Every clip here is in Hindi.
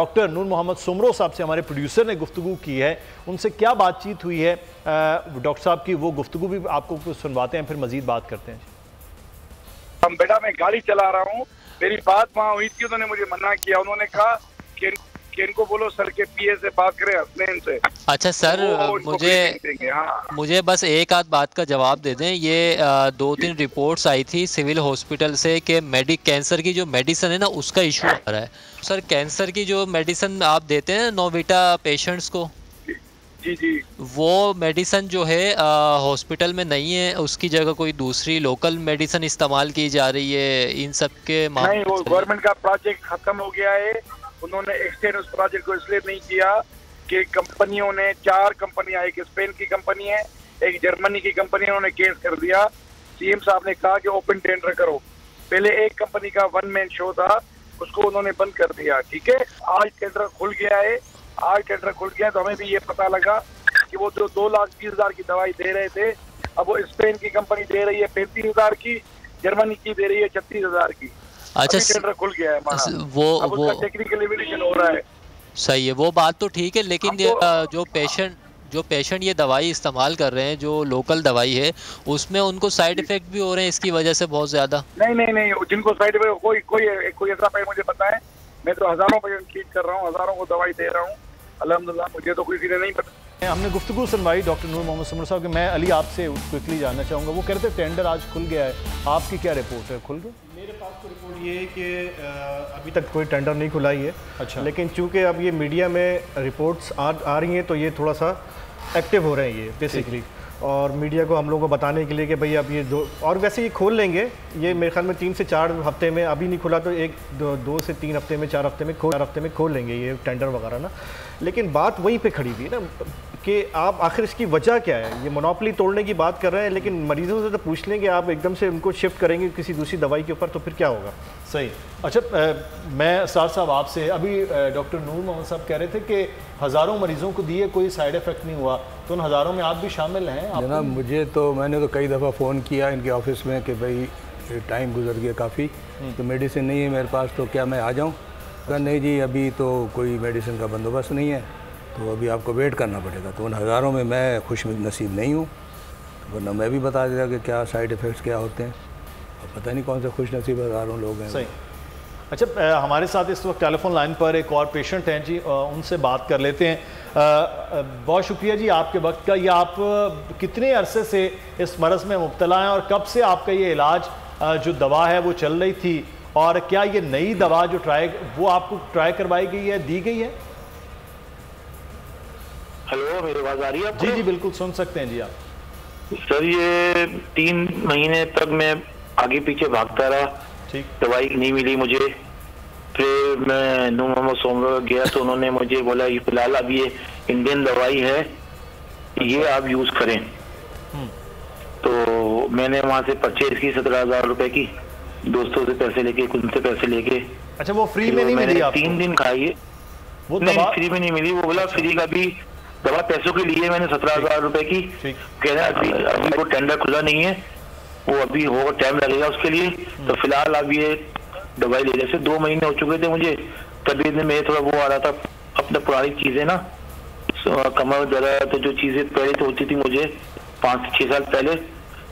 डॉक्टर नूर मोहम्मद सुमरो साहब से हमारे प्रोड्यूसर ने गुफ्तगू की है, उनसे क्या बातचीत हुई है डॉक्टर साहब की, वो गुफ्तगू भी आपको सुनवाते हैं, फिर मजीद बात करते हैं। हम बेटा मैं गाड़ी चला रहा हूँ, मेरी बात वहाँ हुई थी, उन्होंने मुझे मना किया, उन्होंने कहा कि इनको बोलो सर के पीए से बात करें, हसनैन से। अच्छा सर, मुझे बस एक आध बात का जवाब दे दें। ये दो तीन रिपोर्ट्स आई थी सिविल हॉस्पिटल से कि कैंसर की जो मेडिसिन है ना उसका इशू आ रहा है। सर कैंसर की जो मेडिसिन आप देते हैं नोविटा पेशेंट्स को, जी जी, वो मेडिसिन जो है हॉस्पिटल में नहीं है, उसकी जगह कोई दूसरी लोकल मेडिसिन इस्तेमाल की जा रही है। इन सब के मामले गवर्नमेंट का प्रोजेक्ट खत्म हो गया है, उन्होंने एक्सटेंड उस प्रोजेक्ट को इसलिए नहीं किया कि कंपनियों ने, चार कंपनियां, एक स्पेन की कंपनी है, एक जर्मनी की कंपनी है, उन्होंने केस कर दिया। सीएम साहब ने कहा कि ओपन टेंडर करो। पहले एक कंपनी का वन मैन शो था, उसको उन्होंने बंद कर दिया। ठीक है, आज टेंडर खुल गया है, आज टेंडर खुल गया, तो हमें भी ये पता लगा कि वो जो 2,20,000 की दवाई दे रहे थे, अब वो स्पेन की कंपनी दे रही है 35,000 की, जर्मनी की दे रही है 36,000 की। अच्छा, टेंडर खुल गया है, वो टेक्निकल एवेल्यूएशन हो रहा है। सही है, वो बात तो ठीक है, लेकिन जो पेशेंट ये दवाई इस्तेमाल कर रहे हैं, जो लोकल दवाई है, उसमें उनको साइड इफेक्ट भी हो रहे हैं इसकी वजह से बहुत ज्यादा। नहीं नहीं नहीं, जिनको साइड इफेक्ट कोई ऐसा भाई मुझे पता है, मैं तो हजारों पेशेंट ट्रीट कर रहा हूँ, हजारों को दवाई दे रहा हूँ, अल्हम्दुलिल्लाह, मुझे तो किसी ने नहीं पता। हमने गुफ्तगू सुनवाई डॉक्टर नूर मोहम्मद सुमरो साहब की। मैं अली आपसे क्विकली जानना चाहूँगा, वो कहते हैं टेंडर आज खुल गया है, आपकी क्या रिपोर्ट है? खुल गया? मेरे पास तो रिपोर्ट ये है कि अभी तक कोई टेंडर नहीं खुला है। अच्छा, लेकिन चूँकि अब ये मीडिया में रिपोर्ट्स आ रही हैं, तो ये थोड़ा सा एक्टिव हो रहे हैं ये बेसिकली, और मीडिया को हम लोगों को बताने के लिए कि भाई अब ये दो, और वैसे ये खोल लेंगे, ये मेरे ख्याल में 3 से 4 हफ्ते में, अभी नहीं खुला तो 1-2 से 3 हफ्ते में, 4 हफ्ते में खोल लेंगे ये टेंडर वगैरह ना। लेकिन बात वहीं पे खड़ी हुई है ना कि आप आखिर इसकी वजह क्या है? ये मोनोपोली तोड़ने की बात कर रहे हैं, लेकिन मरीज़ों से तो पूछ लें कि आप एकदम से उनको शिफ्ट करेंगे किसी दूसरी दवाई के ऊपर, तो फिर क्या होगा? सही। अच्छा, मैं साहब आपसे, अभी डॉक्टर नूर मोहम्मद साहब कह रहे थे कि हज़ारों मरीज़ों को दिए, कोई साइड इफ़ेक्ट नहीं हुआ, तो उन हज़ारों में आप भी शामिल हैं जनाब? मुझे तो, मैंने तो कई दफ़ा फ़ोन किया इनके ऑफिस में कि भाई टाइम गुजर गया काफ़ी, तो मेडिसिन नहीं है मेरे पास, तो क्या मैं आ जाऊँ? कहा नहीं जी, अभी तो कोई मेडिसिन का बंदोबस्त नहीं है, तो अभी आपको वेट करना पड़ेगा। तो उन हज़ारों में मैं खुश नसीब नहीं हूँ, वरना मैं भी बता देता कि क्या साइड इफ़ेक्ट्स क्या होते हैं, और पता नहीं कौन से खुश नसीब हज़ारों लोग हैं। सही। अच्छा, हमारे साथ इस वक्त टेलीफोन लाइन पर एक और पेशेंट हैं जी, उनसे बात कर लेते हैं। बहुत शुक्रिया जी आपके वक्त का। ये आप कितने अरसे से इस मरज़ में मुब्तला हैं, और कब से आपका ये इलाज जो दवा है वो चल रही थी, और क्या ये नई दवा जो आपको ट्राई करवाई गई है, दी गई है? हेलो, मेरी आवाज़ आ रही है आपको? जी जी बिल्कुल, सुन सकते हैं जी आप। सर ये 3 महीने तक मैं आगे पीछे भागता रहा, ठीक, दवाई नहीं मिली मुझे। फिर मैं नूर मोहम्मद सुमरो गया तो उन्होंने मुझे बोला ये फिलहाल अब ये इंडियन दवाई है, ये आप यूज करें। तो मैंने वहाँ से परचेज की 17,000 रुपए की, दोस्तों से पैसे लेके, उनसे पैसे लेके। अच्छा, वो फ्री में नहीं मिली आपको? 3 दिन खाई है, नहीं फ्री में नहीं मिली। वो बोला फ्री का भी दवा पैसों के लिए मैंने 17,000 रुपए की, कह रहा है अभी वो टेंडर खुला नहीं है, वो अभी होगा, टाइम लगेगा उसके लिए, तो फिलहाल अब ये दवाई ले। जैसे 2 महीने हो चुके थे मुझे, तबीयत में थोड़ा वो आ रहा था, अपना पुरानी चीजें ना, कमर जरा, तो जो चीजें पहले तो होती थी मुझे 5 से 6 साल पहले,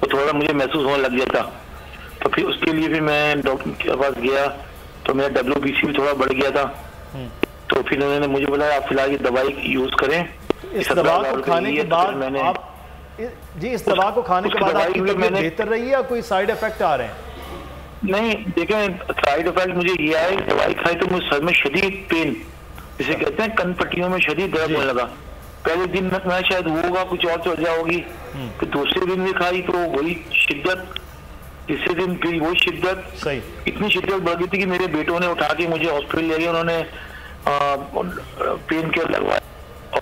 वो थोड़ा मुझे महसूस होने लग गया था। तो फिर उसके लिए भी मैं डॉक्टर के पास गया, तो मेरा WBC भी थोड़ा बढ़ गया था, तो फिर उन्होंने मुझे बोला आप फिलहाल ये दवाई यूज करें। इस दवा को खाने के बाद आप जी, इस दवा को खाने के बाद आपकी तबीयत बेहतर रही है या कोई साइड इफेक्ट आ रहे हैं? नहीं देखें, साइड इफेक्ट मुझे ये आए, दवाई खाई तो मुझे सर में शदीद पेन, जिसे कहते हैं कन पट्टियों में शदीद दर्द होने लगा। पहले दिन मैं शायद होगा कुछ और वजह होगी, फिर दूसरे दिन भी खाई तो वही शिद्दत, तीसरे दिन फिर वही शिद्दत। सही। इतनी शिद्दत बढ़ गई थी कि मेरे बेटों ने उठा के मुझे हॉस्पिटल ले गए, उन्होंने पेन किलर लगवाया,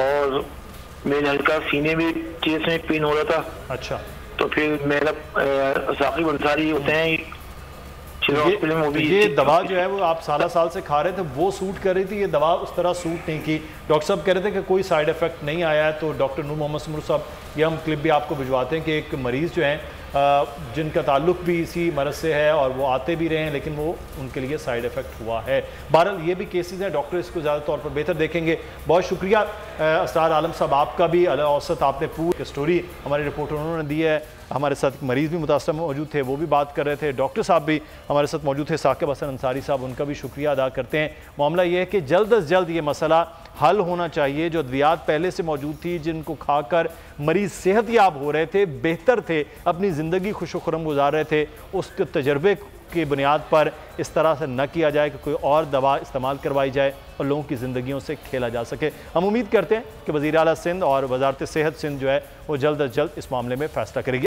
और मेरे हल्का सीने में, चेस्ट में पेन हो रहा था। अच्छा। तो फिर मेरा साकिब अंसारी होते हैं, ये दवा जो है वो आप 16 साल से खा रहे थे, वो सूट कर रही थी, ये दवा उस तरह सूट नहीं की। डॉक्टर साहब कह रहे थे कि कोई साइड इफेक्ट नहीं आया है, तो डॉक्टर नूर मोहम्मद सुमरो साहब, ये हम क्लिप भी आपको भिजवाते हैं कि एक मरीज़ जो है जिनका ताल्लुक भी इसी मरज़ से है और वो आते भी रहे हैं लेकिन वो उनके लिए साइड इफ़ेक्ट हुआ है। बहरहाल ये भी केसेस हैं, डॉक्टर इसको ज़्यादा तौर पर बेहतर देखेंगे। बहुत शुक्रिया असद आलम साहब आपका भी। औसत आपने पूरी स्टोरी हमारे रिपोर्टर उन्होंने दी है, हमारे साथ मरीज़ भी मुतासर मौजूद थे, वो भी बात कर रहे थे, डॉक्टर साहब भी हमारे साथ मौजूद थे, साकिब हसन अंसारी साहब, उनका भी शुक्रिया अदा करते हैं। मामला ये है कि जल्द अज जल्द ये मसला हल होना चाहिए। जो अद्वियात पहले से मौजूद थी, जिनको खाकर मरीज़ सेहतयाब हो रहे थे, बेहतर थे, अपनी ज़िंदगी खुश खुरम गुजार रहे थे, उसके तजर्बे की बुनियाद पर इस तरह से न किया जाए कि कोई और दवा इस्तेमाल करवाई जाए और लोगों की ज़िंदगियों से खेला जा सके। हम उम्मीद करते हैं कि वज़ीर आला सिंध और वज़ारत सेहत सिंध जो है वो जल्द अज जल्द इस मामले में फैसला करेगी।